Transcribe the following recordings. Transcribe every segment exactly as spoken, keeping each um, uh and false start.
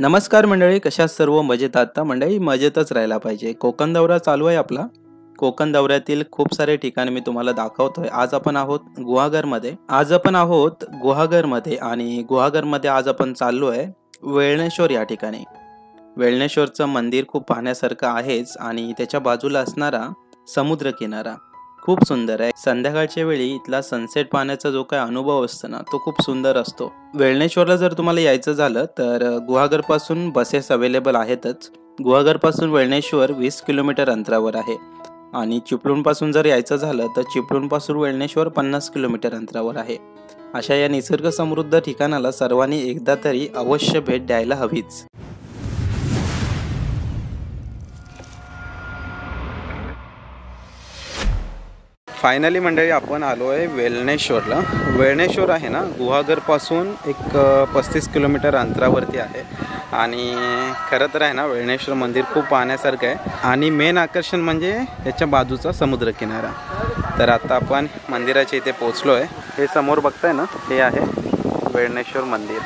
नमस्कार मंडळी, कशा सर्व मजेत? आता मंडळी मजेतच राहायला पाहिजे। कोकण दौरा चालू आहे आपला। कोकण दौऱ्यातील खूप सारे ठिकाण मी तुम्हाला दाखवतोय। आज आपण आहोत गुहागर मध्ये आज आपण आहोत गुहागर मध्ये आणि गुहागर मध्ये आज आपण चाललो आहे वेळणेश्वर या ठिकाणी। वेळणेश्वरचं मंदिर खूप पाहण्यासारखं आहेच आणि त्याच्या बाजूला असणारा समुद्र किनारा खूप सुंदर आहे। संध्याकाळच्या वेळी इथला सनसेट पाहण्याचा जो काही अनुभव असतो ना तो खूप सुंदर असतो। वेळणेश्वरला जर तुम्हाला यायचं झालं तर गुहागर पासून बसेस अवेलेबल आहेतच। गुहागर पासून वेळणेश्वर वीस किलोमीटर अंतरावर आहे आणि चिपळूण पासून जर यायचं झालं तर चिपळूण पासून वेळणेश्वर पन्नास किलोमीटर अंतरावर आहे। अशा या निसर्ग समृद्ध ठिकाणाला सर्वांनी एकदा तरी अवश्य भेट द्यायला हवीच। फायनली मंडळी आपण आलो आहे वेळणेश्वरला। वेळणेश्वर आहे ना गुहागरपासून एक पस्तीस किलोमीटर अंतरावरती आहे आणि खरं तर आहे ना वेळणेश्वर मंदिर खूप पाहण्यासारखं आहे आणि मेन आकर्षण म्हणजे त्याच्या बाजूचा समुद्रकिनारा। तर आता आपण मंदिराच्या इथे पोचलो आहे। हे समोर बघताय ना हे आहे वेळणेश्वर मंदिर।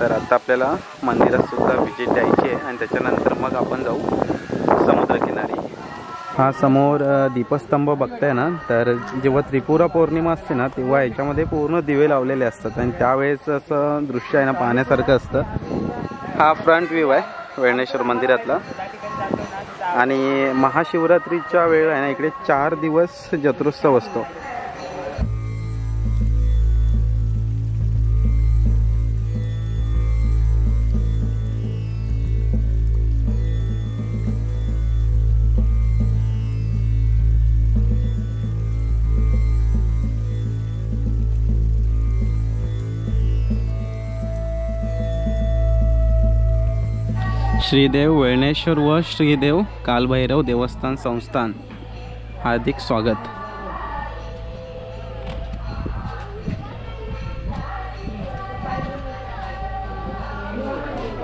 तर आता आपल्याला मंदिरातसुद्धा व्हिजिट द्यायची आहे आणि त्याच्यानंतर मग आपण जाऊ समुद्रकिनारी। हा समोर दीपस्तंभ बघताय ना, तर जेव्हा त्रिपूरा पौर्णिमा असते ना तेव्हा याच्यामध्ये पूर्ण दिवे लावलेले असतात आणि त्यावेळेस असं दृश्य आहे ना पाहण्यासारखं असतं। हा फ्रंट व्ह्यू आहे वेळणेश्वर मंदिरातला। आणि महाशिवरात्रीच्या वेळ आहे ना इकडे चार दिवस जत्रोत्सव असतो। श्री देव वेळणेश्वर व श्री देव काल भैरव देवस्थान संस्थान हार्दिक स्वागत।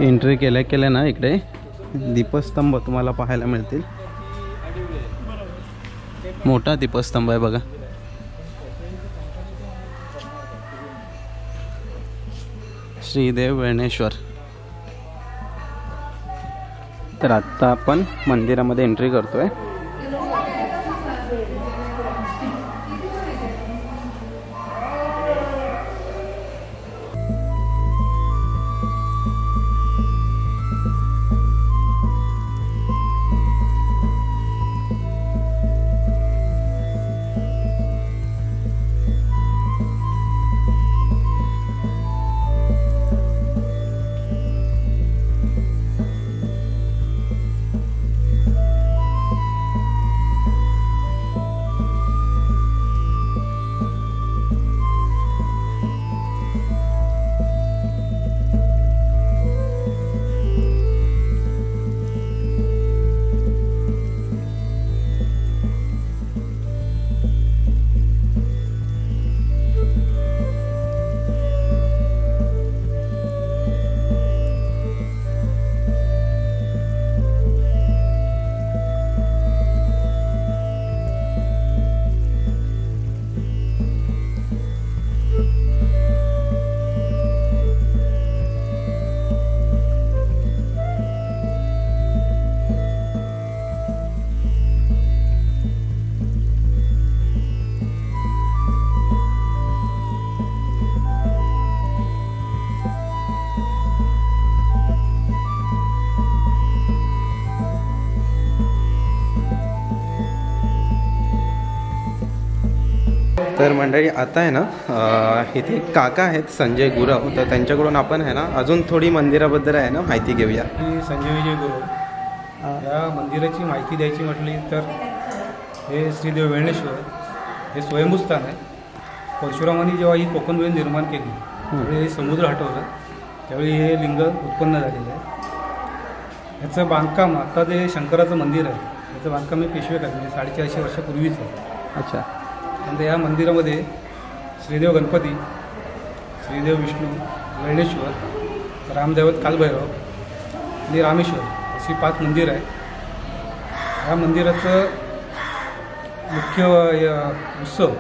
एंट्री केल्या केल्या ना इकडे दीपस्तंभ तुम्हाला पाहायला मिळतील। मोठा दीपस्तंभ आहे बघा। श्री देव वेळणेश्वर। तर आता आपण मंदिरामध्ये एंट्री करतोय। तर मंडळी आता आहे ना इथे एक काका आहेत संजय गुरव, तर त्यांच्याकडून आपण आहे ना अजून थोडी मंदिराबद्दल आहे ना माहिती घेऊया। संजय विजय गुरव या मंदिराची माहिती द्यायची म्हटली तर हे श्रीदेव वेळणेश्वर हे स्वयंभूस्थान आहे। परशुरामांनी जेव्हा ही कोकणवेल निर्माण केली त्यावेळी हे समुद्र हटवलं, त्यावेळी हे लिंग उत्पन्न झालेलं आहे। याचं बांधकाम आता जे शंकराचं मंदिर आहे याचं बांधकाम हे पेशवे काढले साडेचारशे वर्षापूर्वीच आहे। अच्छा। आणि या मंदिरामध्ये श्रीदेव गणपती, श्रीदेव विष्णू, वेळणेश्वर, रामदैवत कालभैरव आणि रामेश्वर अशी पाच मंदिरं आहेत। ह्या मंदिराचं मुख्य उत्सव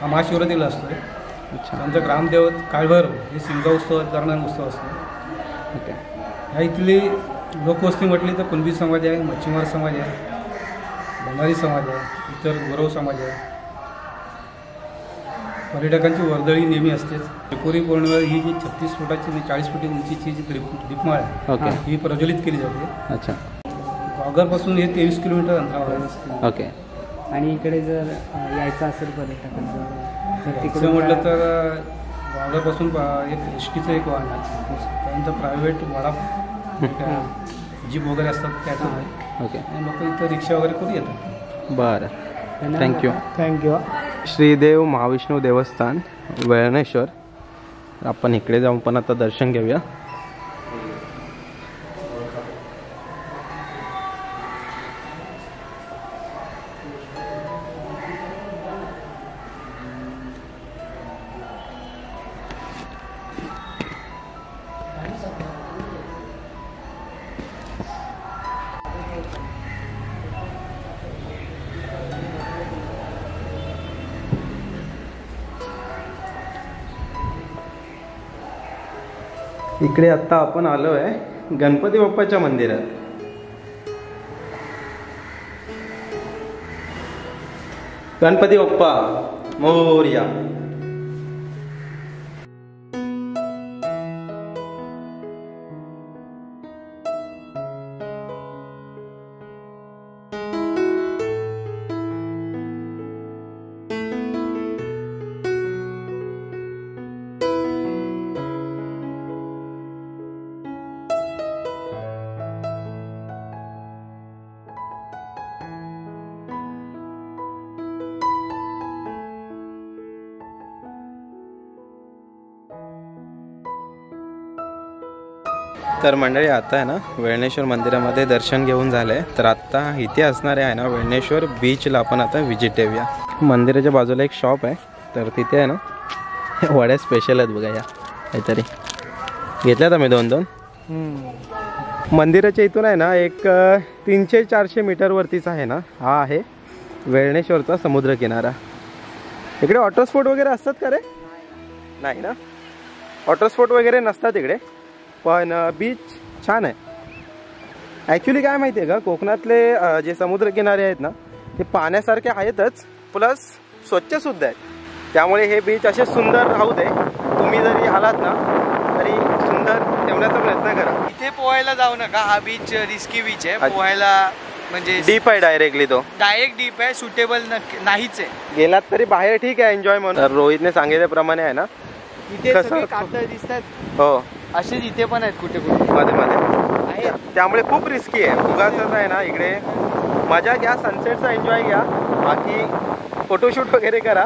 हा महाशिवरात्रीला असतो आमचा ग्रामदेवत काल भैरव हे शिमगा उत्सव दरम्यान उत्सव असतो। ओके, ह्या इथली लोकवस्ती म्हटली तर कुणबी समाज आहे, मच्छिमार समाज आहे, भंडारी समाज आहे, इतर गोरव समाज आहे। पर्यटकांची वर्दळी नेहमी असते। त्रिपूरी पौर्णिमा ही जी छत्तीस फुटाची चाळीस फुटी उंचीची जी दीपमाळ आहे ही प्रज्वलित केली जाते। अच्छा, गुहागरपासून हे तेवीस किलोमीटर अंतरावर असते। ओके, आणि इकडे जर यायचं असेल पर्यटकांचं तिकडे म्हटलं तर गुहागरपासून एक एस टीचं एक वाहन आहे, त्यानंतर प्रायव्हेट वाडा जीप वगैरे असतात त्याचं। ओके, आणि लोक इथं रिक्षा वगैरे करून येतात। बरं, थँक्यू थँक्यू। श्री देव महाविष्णू देवस्थान वेळणेश्वर, आपण इकडे जाऊन पण आता दर्शन घेऊया। इकडे आत्ता आपण आलो आहे गणपती बाप्पाच्या मंदिरात। गणपती बाप्पा मोरया। तर मंडळी आता आहे ना वेळणेश्वर मंदिरामध्ये दर्शन घेऊन झालं आहे, तर आत्ता इथे असणारे आहे ना वेळणेश्वर बीचला आपण आता व्हिजिट देऊया। मंदिराच्या बाजूला एक शॉप आहे, तर तिथे आहे ना वड्या स्पेशल आहेत बघा, या काहीतरी घेतल्यात आम्ही दोन दोन। मंदिराच्या इथून आहे ना एक तीनशे चारशे मीटरवरतीच आहे ना हा आहे वेळणेश्वरचा समुद्रकिनारा। इकडे ऑटोस्पॉट वगैरे असतात का रे? नाही ना, ऑटोस्पॉट वगैरे नसतात इकडे, पण बीच छान आहे। ॲक्च्युली काय माहिती आहे का, कोकणातले जे समुद्रकिनारे आहेत ना ते पाण्यासारखे आहेतच, प्लस स्वच्छसुद्धा आहेत, त्यामुळे हे बीच असे सुंदर राहू दे। तुम्ही जरी आलात ना तरी सुंदर ठेवण्याचा प्रयत्न करा। इथे पोहायला जाऊ नका, हा बीच रिस्की बीच आहे, पोहायला म्हणजे डीप आहे, डायरेक्टली तो डायरेक्ट डीप आहे, सुटेबल नाहीच आहे। गेलात तरी बाहेर ठीक आहे एन्जॉय म्हणून। रोहितने सांगितल्याप्रमाणे आहे ना इथे सगळे कातळ दिसतात, हो असेच इथे पण आहेत कुठे कुठे मध्ये मध्ये, त्यामुळे खूप रिस्की आहे। उगाचच आहे ना इकडे मजा घ्या, सनसेटचा एन्जॉय घ्या, बाकी फोटोशूट वगैरे करा,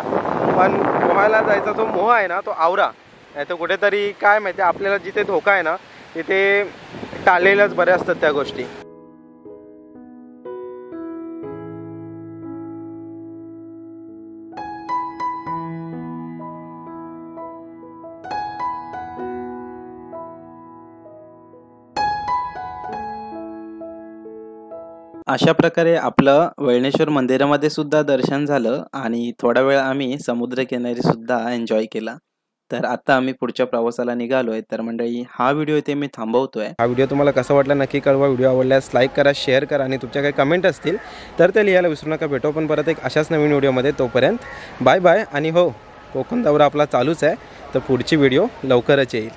पण पोहायला जायचा जो मोह आहे ना तो आवरा, नाही तर कुठेतरी काय माहिती आपल्याला जिथे धोका आहे ना तिथे टाळलेल्याच बऱ्या असतात त्या गोष्टी। अशा प्रकारे आपलं वेळणेश्वर मंदिरामध्ये सुद्धा दर्शन झालं आणि थोडा वेळ आम्ही समुद्रकिनारी सुद्धा एन्जॉय केला। तर आता आम्ही पुढच्या प्रवासाला निघालोय। तर मंडळी हा व्हिडिओ इथे मी थांबवतोय। हा व्हिडिओ तुम्हाला कसा वाटला नक्की कळवा। व्हिडिओ आवडल्यास लाईक करा, शेअर करा आणि तुमच्या काही कमेंट असतील तर ते लिहायला विसरू नका। भेटू पण परत एक अशाच नवीन व्हिडिओमध्ये, तोपर्यंत बाय बाय। आणि हो, कोकण दौरा आपला चालूच आहे, तर पुढची व्हिडिओ लवकरच येईल।